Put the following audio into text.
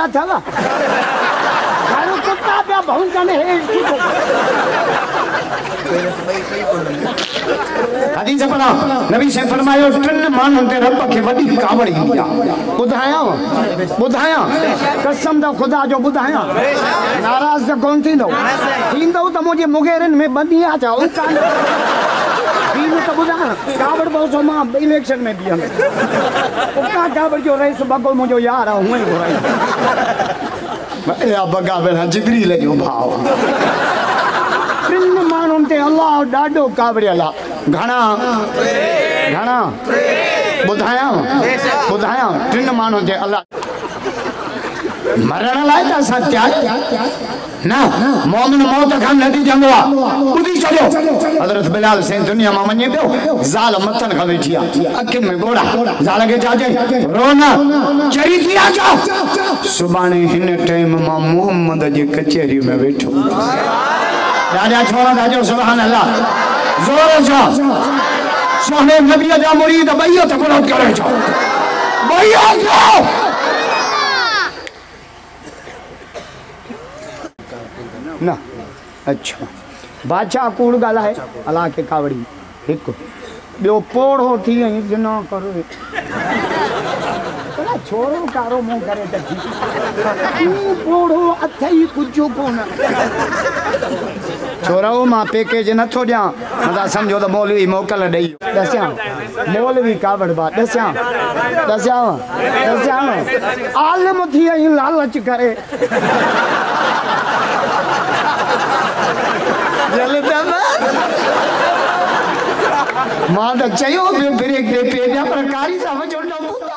का जावा खारो कुत्ता पे बहु जाने है हदीस पढ़ा नबी से फरमायो टन मानन ते रब के वडी कावड़ी बुधाया बुधाया कसम दा खुदा जो बुधाया नाराज से कौन थी दो तीन दो तो मुझे मुगेरन में बंदी आ जाओ कान कावड़ बहुत मां इलेक्शन में भी हम कावड़ जो रही सुबह को मुझे यार हूं ही हो रही अब कावड़ जिगरी ले जो भाव बिन मानुन ते अल्लाह डाडो कावड़ अल्लाह घणा घणा बुधाया बुधाया बिन मानुन ते अल्लाह मरण लाए तो असा त्याग ना मोमिन मौत खान नदी जंगवा बुधी चलो हजरत बिलाल से दुनिया में मने पे जाल मतन खा बैठिया अख में गोड़ा जाल के जाजे रोना चरी दिया जा सुबाने इन टाइम में मोहम्मद जी कचहरी में बैठो राजा छोरा दाजो सुभान अल्लाह जोर से सोने नबी जा मुरीद भईयो तो बोलो करे जाओ भईयो जाओ ना अच्छा बादशाह कूड़ गाला है अल्लाह के कावड़ी एक बो पोड़ो थी जिना करो बड़ा छोरो कारो मुंह करे त पोड़ो अथई कुछ कोन छोराओ मां पैकेज न थो दिया मदा समझो तो मौलवी मोकल दई दस्या मौलवी कावड़ बा दस्या दस्या दस्या आलम थी लालच करे मां तो चाहिए ब्रेक पर कारी साहब जो